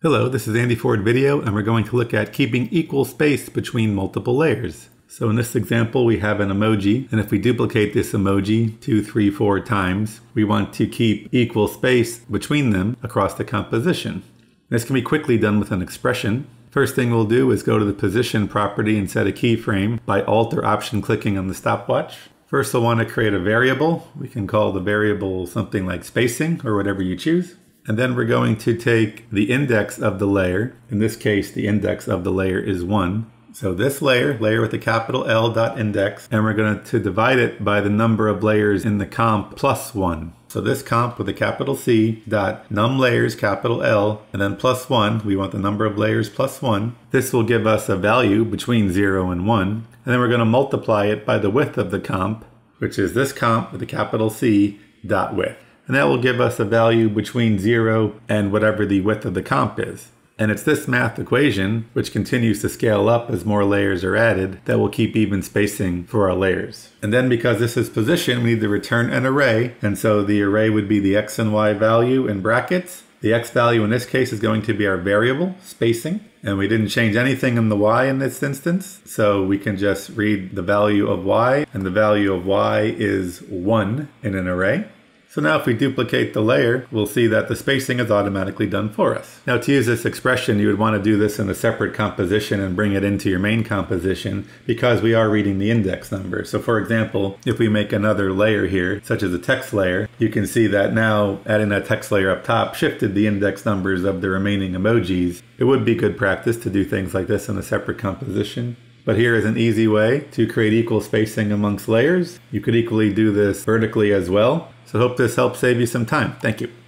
Hello, this is Andy Ford Video, and we're going to look at keeping equal space between multiple layers. So in this example, we have an emoji, and if we duplicate this emoji 2, 3, 4 times, we want to keep equal space between them across the composition. This can be quickly done with an expression. First thing we'll do is go to the position property and set a keyframe by Alt or Option clicking on the stopwatch. First, we'll want to create a variable. We can call the variable something like spacing or whatever you choose. And then we're going to take the index of the layer. In this case, the index of the layer is 1. So this layer with a capital L dot index, and we're going to divide it by the number of layers in the comp plus 1. So this comp with a capital C dot num layers capital L, and then plus 1, we want the number of layers plus 1. This will give us a value between 0 and 1. And then we're going to multiply it by the width of the comp, which is this comp with a capital C dot width. And that will give us a value between 0 and whatever the width of the comp is. And it's this math equation, which continues to scale up as more layers are added, that will keep even spacing for our layers. And then because this is position, we need to return an array. And so the array would be the x and y value in brackets. The x value in this case is going to be our variable, spacing. And we didn't change anything in the y in this instance. So we can just read the value of y, and the value of y is 1 in an array. So now if we duplicate the layer, we'll see that the spacing is automatically done for us. Now to use this expression, you would want to do this in a separate composition and bring it into your main composition because we are reading the index number. So for example, if we make another layer here, such as a text layer, you can see that now adding that text layer up top shifted the index numbers of the remaining emojis. It would be good practice to do things like this in a separate composition. But here is an easy way to create equal spacing amongst layers. You could equally do this vertically as well. So hope this helps save you some time. Thank you.